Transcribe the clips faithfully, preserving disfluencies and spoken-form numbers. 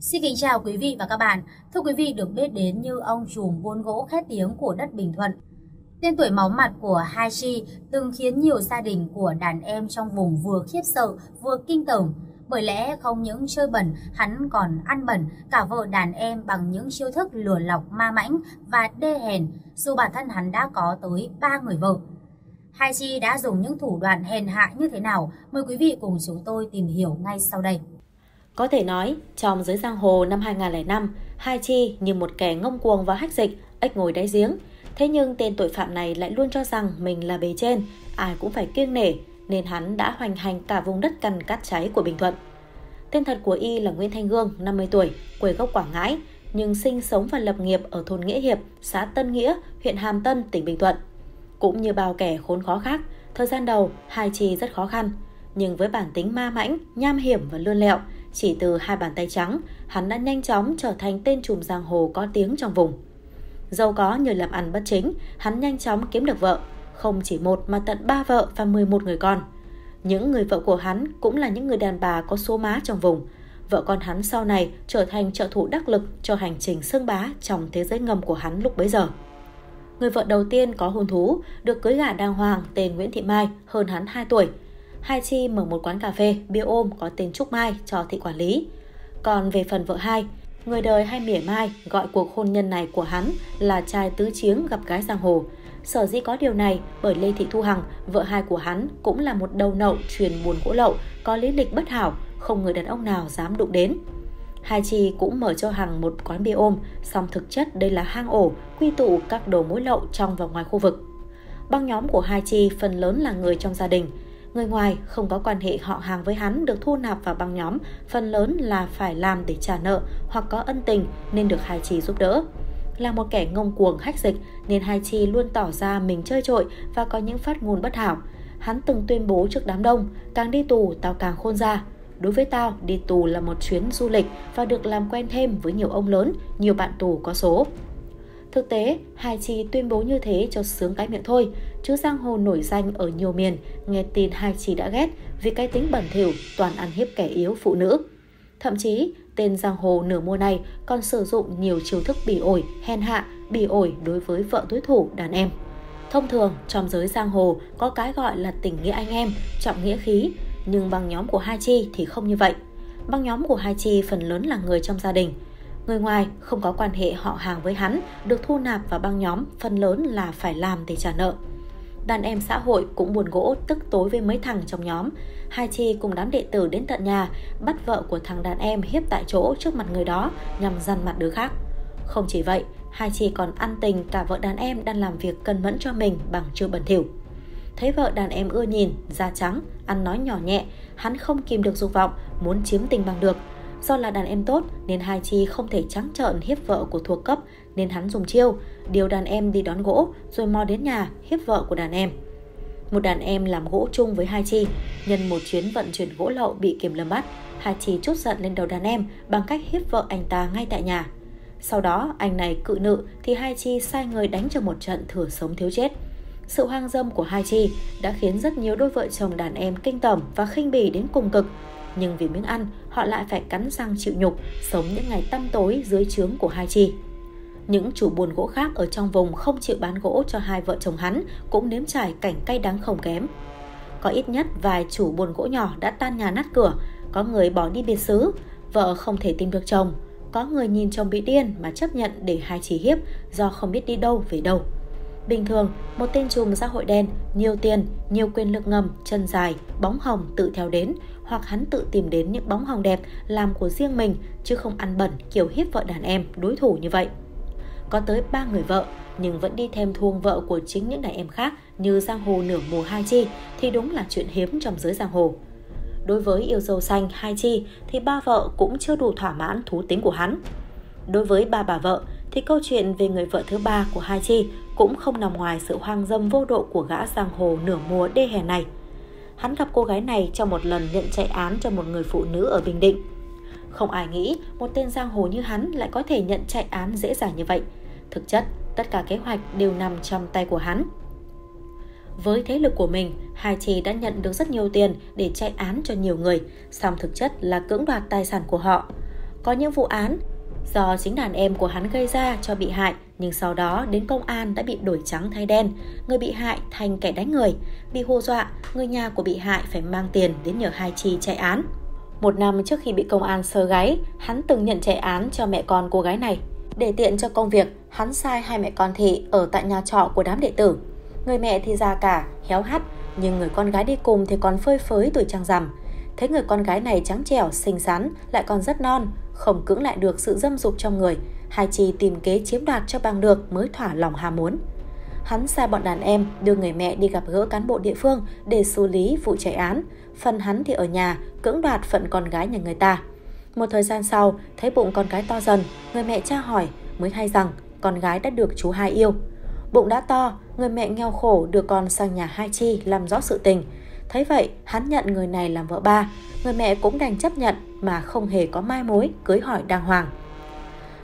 Xin kính chào quý vị và các bạn. Thưa quý vị, được biết đến như ông trùm buôn gỗ khét tiếng của đất Bình Thuận, tên tuổi máu mặt của Hai Chi từng khiến nhiều gia đình của đàn em trong vùng vừa khiếp sợ vừa kinh tởm. Bởi lẽ không những chơi bẩn, hắn còn ăn bẩn cả vợ đàn em bằng những chiêu thức lừa lọc ma mãnh và đê hèn, dù bản thân hắn đã có tới ba người vợ. Hai Chi đã dùng những thủ đoạn hèn hạ như thế nào? Mời quý vị cùng chúng tôi tìm hiểu ngay sau đây. Có thể nói, trong giới giang hồ năm hai nghìn không trăm lẻ năm, Hai Chi như một kẻ ngông cuồng và hách dịch, ếch ngồi đáy giếng. Thế nhưng tên tội phạm này lại luôn cho rằng mình là bề trên, ai cũng phải kiêng nể, nên hắn đã hoành hành cả vùng đất cằn cát cháy của Bình Thuận. Tên thật của y là Nguyễn Thanh Gương, năm mươi tuổi, quê gốc Quảng Ngãi, nhưng sinh sống và lập nghiệp ở thôn Nghĩa Hiệp, xã Tân Nghĩa, huyện Hàm Tân, tỉnh Bình Thuận. Cũng như bao kẻ khốn khó khác, thời gian đầu Hai Chi rất khó khăn, nhưng với bản tính ma mãnh, nham hiểm và lươn lẹo, chỉ từ hai bàn tay trắng, hắn đã nhanh chóng trở thành tên trùm giang hồ có tiếng trong vùng. Giàu có nhờ làm ăn bất chính, hắn nhanh chóng kiếm được vợ, không chỉ một mà tận ba vợ và mười một người con. Những người vợ của hắn cũng là những người đàn bà có số má trong vùng. Vợ con hắn sau này trở thành trợ thủ đắc lực cho hành trình xưng bá trong thế giới ngầm của hắn lúc bấy giờ. Người vợ đầu tiên có hôn thú, được cưới gả đàng hoàng tên Nguyễn Thị Mai, hơn hắn hai tuổi. Hai Chi mở một quán cà phê, bia ôm có tên Trúc Mai cho thị quản lý. Còn về phần vợ hai, người đời hay mỉa mai gọi cuộc hôn nhân này của hắn là trai tứ chiếng gặp gái giang hồ. Sở dĩ có điều này bởi Lê Thị Thu Hằng, vợ hai của hắn, cũng là một đầu nậu truyền buôn gỗ lậu, có lý lịch bất hảo, không người đàn ông nào dám đụng đến. Hai Chi cũng mở cho Hằng một quán bia ôm, song thực chất đây là hang ổ, quy tụ các đồ mối lậu trong và ngoài khu vực. Băng nhóm của Hai Chi phần lớn là người trong gia đình. Người ngoài không có quan hệ họ hàng với hắn được thu nạp vào băng nhóm, phần lớn là phải làm để trả nợ hoặc có ân tình nên được Hai Chi giúp đỡ. Là một kẻ ngông cuồng hách dịch nên Hai Chi luôn tỏ ra mình chơi trội và có những phát ngôn bất hảo. Hắn từng tuyên bố trước đám đông, càng đi tù tao càng khôn ra. Đối với tao, đi tù là một chuyến du lịch và được làm quen thêm với nhiều ông lớn, nhiều bạn tù có số. Thực tế, Hai Chi tuyên bố như thế cho sướng cái miệng thôi, chứ giang hồ nổi danh ở nhiều miền nghe tin Hai Chi đã ghét vì cái tính bẩn thỉu, toàn ăn hiếp kẻ yếu phụ nữ. Thậm chí, tên giang hồ nửa mùa này còn sử dụng nhiều chiêu thức bỉ ổi, hèn hạ, bỉ ổi đối với vợ đối thủ, đàn em. Thông thường, trong giới giang hồ có cái gọi là tình nghĩa anh em, trọng nghĩa khí, nhưng băng nhóm của Hai Chi thì không như vậy. Băng nhóm của Hai Chi phần lớn là người trong gia đình. Người ngoài không có quan hệ họ hàng với hắn, được thu nạp vào băng nhóm, phần lớn là phải làm để trả nợ. Đàn em xã hội cũng buồn gỗ tức tối với mấy thằng trong nhóm. Hai Chi cùng đám đệ tử đến tận nhà, bắt vợ của thằng đàn em hiếp tại chỗ trước mặt người đó nhằm dằn mặt đứa khác. Không chỉ vậy, Hai Chi còn ăn tình cả vợ đàn em đang làm việc cần mẫn cho mình bằng chiêu bẩn thỉu. Thấy vợ đàn em ưa nhìn, da trắng, ăn nói nhỏ nhẹ, hắn không kìm được dục vọng, muốn chiếm tình bằng được. Do là đàn em tốt nên Hai Chi không thể trắng trợn hiếp vợ của thuộc cấp, nên hắn dùng chiêu điều đàn em đi đón gỗ rồi mò đến nhà hiếp vợ của đàn em. Một đàn em làm gỗ chung với Hai Chi, nhân một chuyến vận chuyển gỗ lậu bị kiểm lâm bắt, Hai Chi trút giận lên đầu đàn em bằng cách hiếp vợ anh ta ngay tại nhà. Sau đó anh này cự nữ thì Hai Chi sai người đánh cho một trận thừa sống thiếu chết. Sự hoang dâm của Hai Chi đã khiến rất nhiều đôi vợ chồng đàn em kinh tởm và khinh bỉ đến cùng cực. Nhưng vì miếng ăn, họ lại phải cắn răng chịu nhục, sống những ngày tăm tối dưới trướng của Hai Chi. Những chủ buôn gỗ khác ở trong vùng không chịu bán gỗ cho hai vợ chồng hắn cũng nếm trải cảnh cay đắng không kém. Có ít nhất vài chủ buôn gỗ nhỏ đã tan nhà nát cửa, có người bỏ đi biệt xứ, vợ không thể tìm được chồng, có người nhìn chồng bị điên mà chấp nhận để Hai Chi hiếp do không biết đi đâu về đâu. Bình thường, một tên trùm xã hội đen, nhiều tiền, nhiều quyền lực ngầm, chân dài, bóng hồng tự theo đến, hoặc hắn tự tìm đến những bóng hồng đẹp làm của riêng mình, chứ không ăn bẩn kiểu hiếp vợ đàn em, đối thủ như vậy. Có tới ba người vợ, nhưng vẫn đi thêm thuông vợ của chính những đàn em khác như giang hồ nửa mùa Hai Chi thì đúng là chuyện hiếm trong giới giang hồ. Đối với yêu dâu xanh Hai Chi thì ba vợ cũng chưa đủ thỏa mãn thú tính của hắn. Đối với ba bà vợ thì câu chuyện về người vợ thứ ba của Hai Chi cũng không nằm ngoài sự hoang dâm vô độ của gã giang hồ nửa mùa đê hè này. Hắn gặp cô gái này trong một lần nhận chạy án cho một người phụ nữ ở Bình Định. Không ai nghĩ một tên giang hồ như hắn lại có thể nhận chạy án dễ dàng như vậy. Thực chất, tất cả kế hoạch đều nằm trong tay của hắn. Với thế lực của mình, Hai Chi đã nhận được rất nhiều tiền để chạy án cho nhiều người, song thực chất là cưỡng đoạt tài sản của họ. có những vụ án do chính đàn em của hắn gây ra cho bị hại, nhưng sau đó đến công an đã bị đổi trắng thay đen, người bị hại thành kẻ đánh người, bị hù dọa, người nhà của bị hại phải mang tiền đến nhờ Hai Chi chạy án. Một năm trước khi bị công an sơ gáy, hắn từng nhận chạy án cho mẹ con cô gái này. Để tiện cho công việc, hắn sai hai mẹ con Thị ở tại nhà trọ của đám đệ tử. Người mẹ thì già cả, héo hắt, nhưng người con gái đi cùng thì còn phơi phới tuổi trăng rằm. Thấy người con gái này trắng trẻo, xinh xắn, lại còn rất non, không cưỡng lại được sự dâm dục trong người, Hai Chi tìm kế chiếm đoạt cho bằng được mới thỏa lòng ham muốn. Hắn sai bọn đàn em đưa người mẹ đi gặp gỡ cán bộ địa phương để xử lý vụ chạy án, phần hắn thì ở nhà cưỡng đoạt phận con gái nhà người ta. Một thời gian sau, thấy bụng con gái to dần, người mẹ tra hỏi mới hay rằng con gái đã được chú Hai yêu. Bụng đã to, người mẹ nghèo khổ đưa con sang nhà Hai Chi làm rõ sự tình. Thấy vậy, hắn nhận người này làm vợ ba, người mẹ cũng đành chấp nhận mà không hề có mai mối, cưới hỏi đàng hoàng.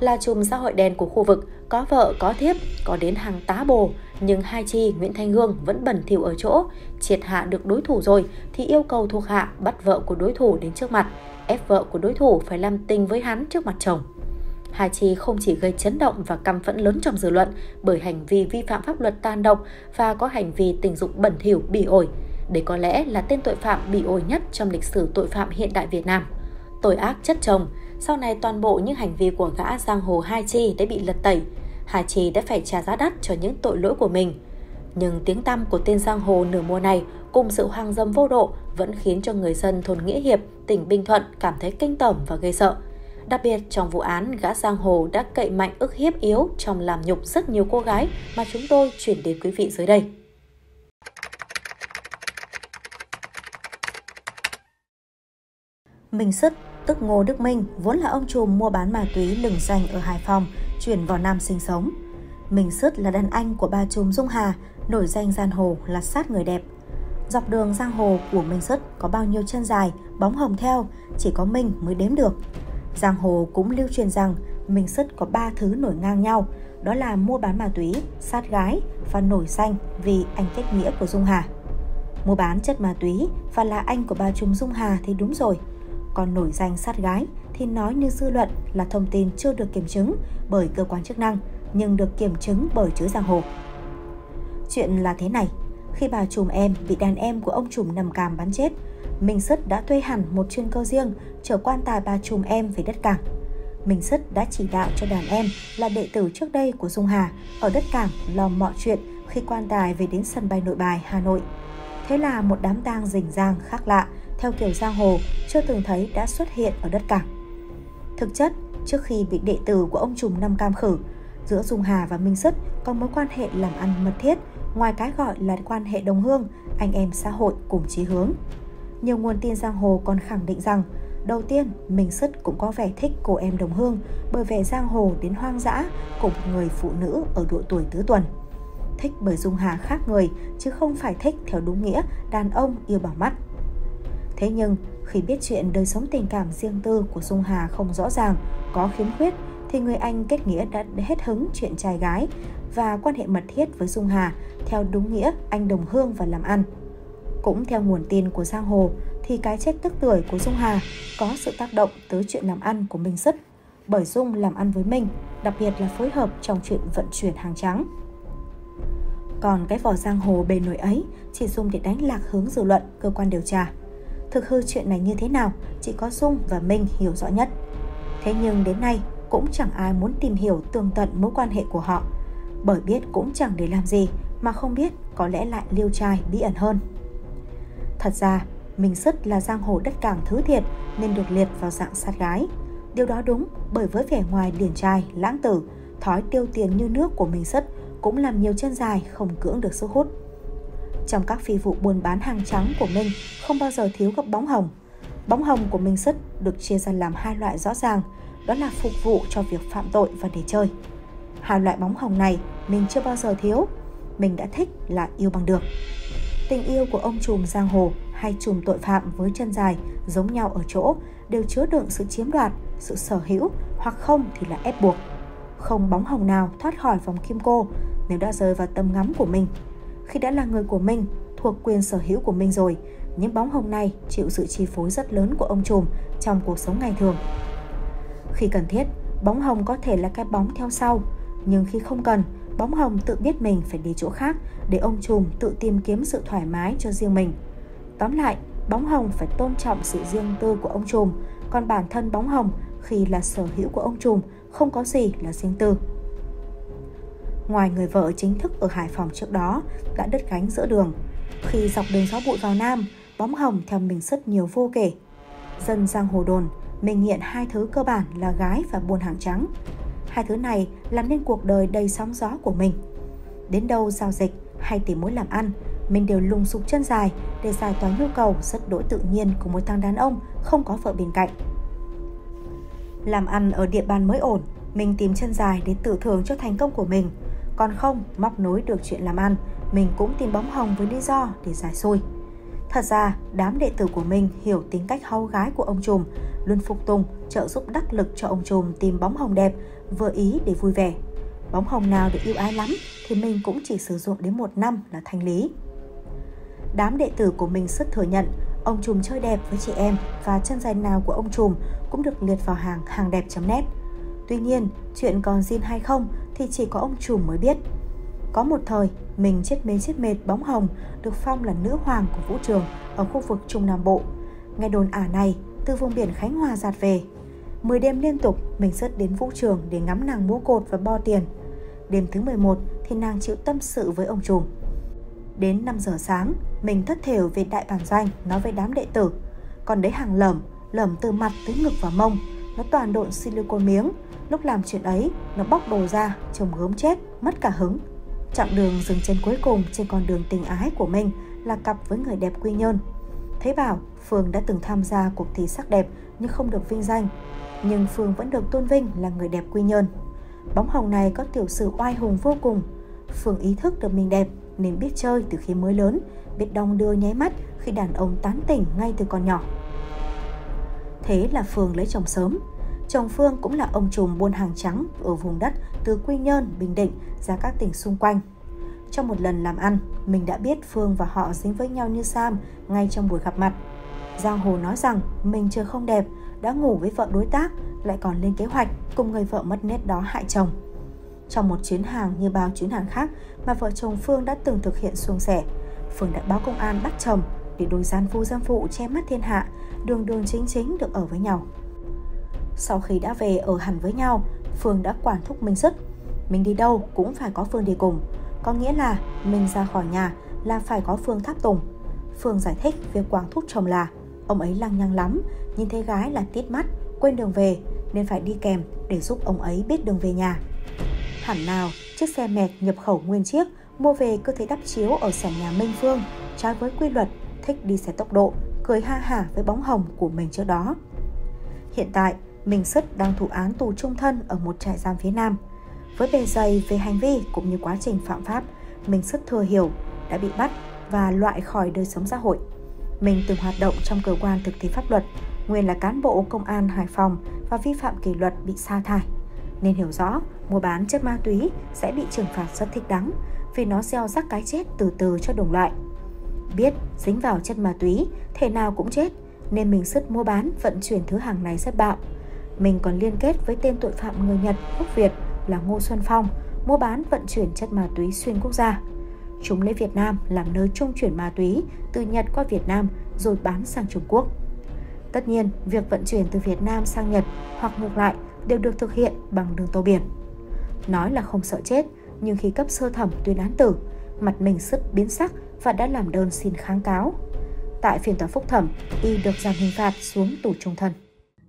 Là chùm xã hội đen của khu vực, có vợ, có thiếp, có đến hàng tá bồ, nhưng Hai Chi, Nguyễn Thanh Gương vẫn bẩn thỉu ở chỗ, triệt hạ được đối thủ rồi thì yêu cầu thuộc hạ bắt vợ của đối thủ đến trước mặt, ép vợ của đối thủ phải làm tình với hắn trước mặt chồng. Hai Chi không chỉ gây chấn động và căm phẫn lớn trong dư luận bởi hành vi vi phạm pháp luật tàn độc và có hành vi tình dục bẩn thỉu bỉ ổi. Đây có lẽ là tên tội phạm bỉ ổi nhất trong lịch sử tội phạm hiện đại Việt Nam. Tội ác chất chồng, sau này toàn bộ những hành vi của gã giang hồ Hai Chi đã bị lật tẩy. Hai Chi đã phải trả giá đắt cho những tội lỗi của mình. Nhưng tiếng tăm của tên giang hồ nửa mùa này cùng sự hoang dâm vô độ vẫn khiến cho người dân thôn Nghĩa Hiệp, tỉnh Bình Thuận cảm thấy kinh tởm và gây sợ. Đặc biệt trong vụ án, gã giang hồ đã cậy mạnh ức hiếp yếu trong làm nhục rất nhiều cô gái mà chúng tôi chuyển đến quý vị dưới đây. Minh Sứt, tức Ngô Đức Minh, vốn là ông trùm mua bán ma túy lừng danh ở Hải Phòng, chuyển vào Nam sinh sống. Minh Sứt là đàn anh của ba trùm Dung Hà, nổi danh giang hồ là sát người đẹp. Dọc đường giang hồ của Minh Sứt có bao nhiêu chân dài, bóng hồng theo, chỉ có Minh mới đếm được. Giang hồ cũng lưu truyền rằng Minh Sứt có ba thứ nổi ngang nhau, đó là mua bán ma túy, sát gái và nổi danh vì anh kết nghĩa của Dung Hà. Mua bán chất ma túy và là anh của ba trùm Dung Hà thì đúng rồi. Còn nổi danh sát gái thì nói như dư luận là thông tin chưa được kiểm chứng bởi cơ quan chức năng, nhưng được kiểm chứng bởi chữ giang hồ. Chuyện là thế này, khi bà trùm em bị đàn em của ông trùm nằm càm bắn chết, Minh Sứt đã thuê hẳn một chuyên cơ riêng chở quan tài bà trùm em về đất cảng. Minh Sứt đã chỉ đạo cho đàn em là đệ tử trước đây của Dung Hà ở đất cảng lo mọi chuyện khi quan tài về đến sân bay Nội Bài, Hà Nội. Thế là một đám tang rình rang khác lạ theo kiểu giang hồ chưa từng thấy đã xuất hiện ở đất cảng. Thực chất, trước khi bị đệ tử của ông trùm Nam Cam khử, giữa Dung Hà và Minh Sứt có mối quan hệ làm ăn mật thiết, ngoài cái gọi là quan hệ đồng hương, anh em xã hội cùng chí hướng. Nhiều nguồn tin giang hồ còn khẳng định rằng, đầu tiên, Minh Sứt cũng có vẻ thích cô em đồng hương bởi vẻ giang hồ đến hoang dã của một người phụ nữ ở độ tuổi tứ tuần. Thích bởi Dung Hà khác người, chứ không phải thích theo đúng nghĩa đàn ông yêu bằng mắt. Thế nhưng, khi biết chuyện đời sống tình cảm riêng tư của Dung Hà không rõ ràng, có khiếm khuyết, thì người anh kết nghĩa đã hết hứng chuyện trai gái và quan hệ mật thiết với Dung Hà theo đúng nghĩa anh đồng hương và làm ăn. Cũng theo nguồn tin của giang hồ, thì cái chết tức tưởi của Dung Hà có sự tác động tới chuyện làm ăn của Minh Sứt, bởi Dung làm ăn với Minh, đặc biệt là phối hợp trong chuyện vận chuyển hàng trắng. Còn cái vỏ giang hồ bề nổi ấy chỉ dùng để đánh lạc hướng dư luận, cơ quan điều tra. Thực hư chuyện này như thế nào, chỉ có Dung và Minh hiểu rõ nhất. Thế nhưng đến nay, cũng chẳng ai muốn tìm hiểu tường tận mối quan hệ của họ, bởi biết cũng chẳng để làm gì, mà không biết có lẽ lại liêu trai bí ẩn hơn. Thật ra, Minh Sứt là giang hồ đất cảng thứ thiệt nên được liệt vào dạng sát gái. Điều đó đúng bởi với vẻ ngoài điển trai, lãng tử, thói tiêu tiền như nước của Minh Sứt cũng làm nhiều chân dài không cưỡng được sức hút. Trong các phi vụ buôn bán hàng trắng của Minh không bao giờ thiếu các bóng hồng. Bóng hồng của Minh Sứt được chia ra làm hai loại rõ ràng, đó là phục vụ cho việc phạm tội và để chơi. Hai loại bóng hồng này mình chưa bao giờ thiếu, mình đã thích là yêu bằng được. Tình yêu của ông trùm giang hồ hay trùm tội phạm với chân dài giống nhau ở chỗ đều chứa đựng sự chiếm đoạt, sự sở hữu hoặc không thì là ép buộc. Không bóng hồng nào thoát khỏi vòng kim cô nếu đã rơi vào tầm ngắm của mình. Khi đã là người của mình, thuộc quyền sở hữu của mình rồi, những bóng hồng này chịu sự chi phối rất lớn của ông trùm trong cuộc sống ngày thường. Khi cần thiết, bóng hồng có thể là cái bóng theo sau, nhưng khi không cần, bóng hồng tự biết mình phải đi chỗ khác để ông trùm tự tìm kiếm sự thoải mái cho riêng mình. Tóm lại, bóng hồng phải tôn trọng sự riêng tư của ông trùm, còn bản thân bóng hồng khi là sở hữu của ông trùm, không có gì là riêng tư. Ngoài người vợ chính thức ở Hải Phòng trước đó đã đứt gánh giữa đường, khi dọc đường gió bụi vào Nam, bóng hồng theo Minh Sứt nhiều vô kể. Dân giang hồ đồn, mình nghiện hai thứ cơ bản là gái và buôn hàng trắng. Hai thứ này làm nên cuộc đời đầy sóng gió của mình. Đến đâu giao dịch hay tìm mối làm ăn, mình đều lùng sục chân dài để giải tỏa nhu cầu rất đỗi tự nhiên của một thằng đàn ông không có vợ bên cạnh. Làm ăn ở địa bàn mới ổn, mình tìm chân dài để tự thưởng cho thành công của mình. Còn không, móc nối được chuyện làm ăn, mình cũng tìm bóng hồng với lý do để giải xui. Thật ra, đám đệ tử của mình hiểu tính cách hau gái của ông trùm, luôn phục tùng, trợ giúp đắc lực cho ông trùm tìm bóng hồng đẹp, vừa ý để vui vẻ. Bóng hồng nào để yêu ái lắm thì mình cũng chỉ sử dụng đến một năm là thanh lý. Đám đệ tử của mình rất thừa nhận, ông trùm chơi đẹp với chị em và chân dài nào của ông trùm cũng được liệt vào hàng hàng đẹp chấm net. Tuy nhiên, chuyện còn zin hay không thì chỉ có ông trùm mới biết. Có một thời, mình chết mê chết mệt bóng hồng được phong là nữ hoàng của vũ trường ở khu vực Trung Nam Bộ. Nghe đồn ả này từ vùng biển Khánh Hòa dạt về. mười đêm liên tục, mình rất đến vũ trường để ngắm nàng múa cột và bo tiền. Đêm thứ mười một thì nàng chịu tâm sự với ông trùm. Đến năm giờ sáng, mình thất thểu về đại bản doanh nói với đám đệ tử. Còn đấy hàng lởm, lởm từ mặt tới ngực và mông, nó toàn độn silicon miếng. Lúc làm chuyện ấy, nó bóc đồ ra, trông gớm chết, mất cả hứng. Chặng đường dừng chân cuối cùng trên con đường tình ái của mình là cặp với người đẹp Quy Nhơn. Thế bảo, Phương đã từng tham gia cuộc thi sắc đẹp nhưng không được vinh danh. Nhưng Phương vẫn được tôn vinh là người đẹp Quy Nhơn. Bóng hồng này có tiểu sử oai hùng vô cùng. Phương ý thức được mình đẹp nên biết chơi từ khi mới lớn, biết đong đưa nháy mắt khi đàn ông tán tỉnh ngay từ còn nhỏ. Thế là Phương lấy chồng sớm. Chồng Phương cũng là ông trùm buôn hàng trắng ở vùng đất từ Quy Nhơn, Bình Định ra các tỉnh xung quanh. Trong một lần làm ăn, mình đã biết Phương và họ dính với nhau như sam ngay trong buổi gặp mặt. Giang hồ nói rằng mình chưa không đẹp, đã ngủ với vợ đối tác, lại còn lên kế hoạch cùng người vợ mất nét đó hại chồng. Trong một chuyến hàng như bao chuyến hàng khác mà vợ chồng Phương đã từng thực hiện suôn sẻ, Phương đã báo công an bắt chồng để đôi gian phu dâm phụ che mắt thiên hạ, đường đường chính chính được ở với nhau. Sau khi đã về ở hẳn với nhau, Phương đã quản thúc Minh Sứt. Mình đi đâu cũng phải có Phương đi cùng. Có nghĩa là mình ra khỏi nhà là phải có Phương tháp tùng. Phương giải thích việc quản thúc chồng là ông ấy lăng nhăng lắm, nhìn thấy gái là tít mắt, quên đường về nên phải đi kèm để giúp ông ấy biết đường về nhà. Hẳn nào, chiếc xe mẹt nhập khẩu nguyên chiếc mua về cứ thấy đắp chiếu ở sảnh nhà Minh Phương, trái với quy luật, thích đi xe tốc độ, cười ha hả với bóng hồng của mình trước đó. Hiện tại, Minh Sứt đang thụ án tù chung thân ở một trại giam phía Nam. Với bề dày về hành vi cũng như quá trình phạm pháp, Minh Sứt thừa hiểu, đã bị bắt và loại khỏi đời sống xã hội. Mình từng hoạt động trong cơ quan thực thi pháp luật, nguyên là cán bộ công an Hải Phòng và vi phạm kỷ luật bị sa thải. Nên hiểu rõ, mua bán chất ma túy sẽ bị trừng phạt rất thích đáng vì nó gieo rắc cái chết từ từ cho đồng loại. Biết dính vào chất ma túy, thể nào cũng chết, nên Minh Sứt mua bán vận chuyển thứ hàng này rất bạo. Mình còn liên kết với tên tội phạm người Nhật gốc Việt là Ngô Xuân Phong, mua bán vận chuyển chất ma túy xuyên quốc gia. Chúng lấy Việt Nam làm nơi trung chuyển ma túy từ Nhật qua Việt Nam rồi bán sang Trung Quốc. Tất nhiên, việc vận chuyển từ Việt Nam sang Nhật hoặc ngược lại đều được thực hiện bằng đường tàu biển. Nói là không sợ chết, nhưng khi cấp sơ thẩm tuyên án tử, mặt Minh Sứt biến sắc và đã làm đơn xin kháng cáo. Tại phiên tòa phúc thẩm, y được giảm hình phạt xuống tù chung thân.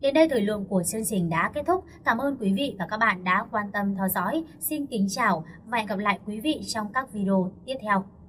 Đến đây thời lượng của chương trình đã kết thúc. Cảm ơn quý vị và các bạn đã quan tâm theo dõi. Xin kính chào và hẹn gặp lại quý vị trong các video tiếp theo.